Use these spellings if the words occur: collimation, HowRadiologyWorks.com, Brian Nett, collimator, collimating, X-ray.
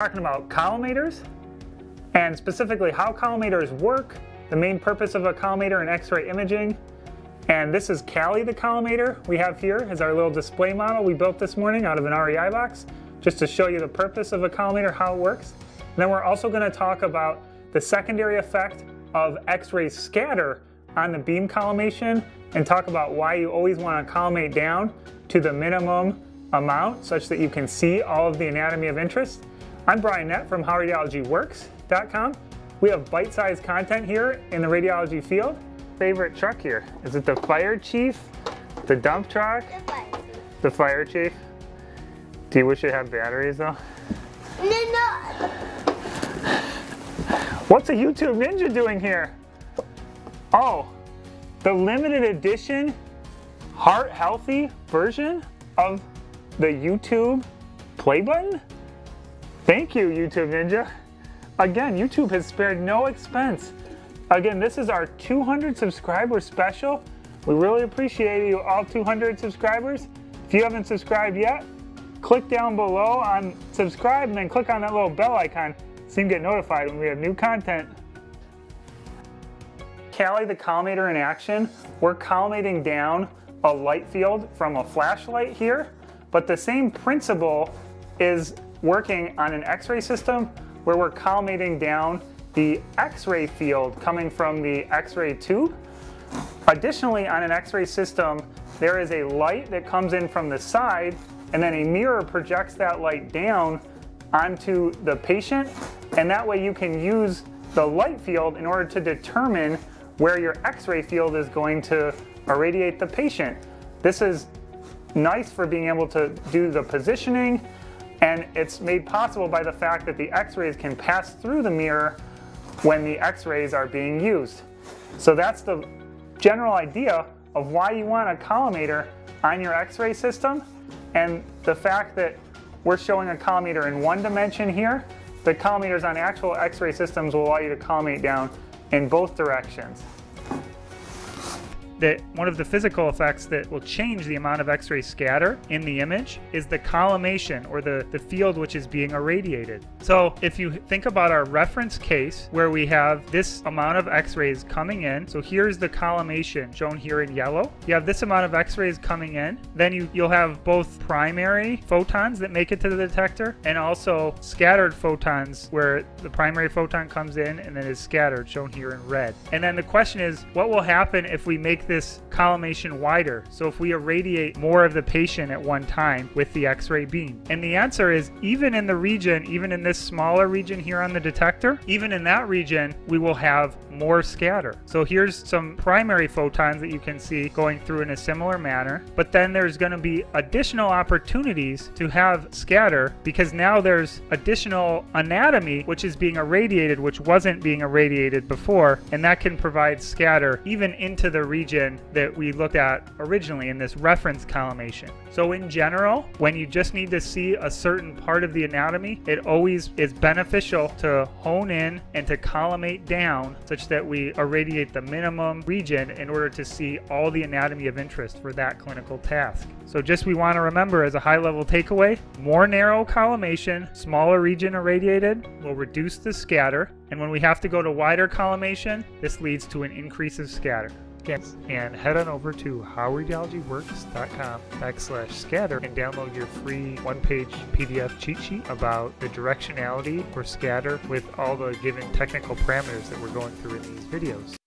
Talking about collimators and specifically how collimators work, the main purpose of a collimator in X-ray imaging. And this is Callie, the collimator we have here is our little display model we built this morning out of an REI box just to show you the purpose of a collimator, how it works. And then we're also going to talk about the secondary effect of X-ray scatter on the beam collimation and talk about why you always want to collimate down to the minimum amount such that you can see all of the anatomy of interest. I'm Brian Nett from HowRadiologyWorks.com. We have bite-sized content here in the radiology field. Favorite truck here? Is it the fire chief? The dump truck? The fire chief. Do you wish it had batteries though? No. What's a YouTube Ninja doing here? Oh, the limited edition heart healthy version of the YouTube play button? Thank you, YouTube Ninja. Again, YouTube has spared no expense. Again, this is our 200 subscriber special. We really appreciate you, all 200 subscribers. If you haven't subscribed yet, click down below on subscribe and then click on that little bell icon so you can get notified when we have new content. Callie, the collimator in action. We're collimating down a light field from a flashlight here, but the same principle is working on an X-ray system where we're collimating down the X-ray field coming from the X-ray tube. Additionally, on an X-ray system, there is a light that comes in from the side and then a mirror projects that light down onto the patient, and that way you can use the light field in order to determine where your X-ray field is going to irradiate the patient. This is nice for being able to do the positioning, and it's made possible by the fact that the X-rays can pass through the mirror when the X-rays are being used. So that's the general idea of why you want a collimator on your X-ray system, and the fact that we're showing a collimator in one dimension here. The collimators on actual X-ray systems will allow you to collimate down in both directions. One of the physical effects that will change the amount of X-ray scatter in the image is the collimation, or the field which is being irradiated. So if you think about our reference case where we have this amount of X-rays coming in, so here's the collimation shown here in yellow. You have this amount of X-rays coming in, then you'll have both primary photons that make it to the detector and also scattered photons where the primary photon comes in and then is scattered, shown here in red. And then the question is, what will happen if we make this collimation wider? So if we irradiate more of the patient at one time with the X-ray beam? And the answer is, even in this smaller region here on the detector, even in that region, we will have more scatter. So here's some primary photons that you can see going through in a similar manner, but then there's going to be additional opportunities to have scatter because now there's additional anatomy which is being irradiated, which wasn't being irradiated before, and that can provide scatter even into the region that we looked at originally in this reference collimation. So in general, when you just need to see a certain part of the anatomy, it always is beneficial to hone in and to collimate down such that we irradiate the minimum region in order to see all the anatomy of interest for that clinical task. So just we want to remember as a high-level takeaway, more narrow collimation, smaller region irradiated will reduce the scatter, and when we have to go to wider collimation, this leads to an increase of scatter. And head on over to HowRadiologyWorks.com/scatter and download your free one-page PDF cheat sheet about the directionality for scatter with all the given technical parameters that we're going through in these videos.